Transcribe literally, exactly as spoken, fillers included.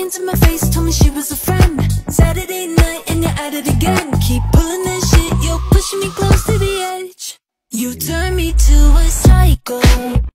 into my face, told me she was a friend. Saturday night and you're at it again. Keep pulling that shit, you're pushing me close to the edge. You turn me to a psycho.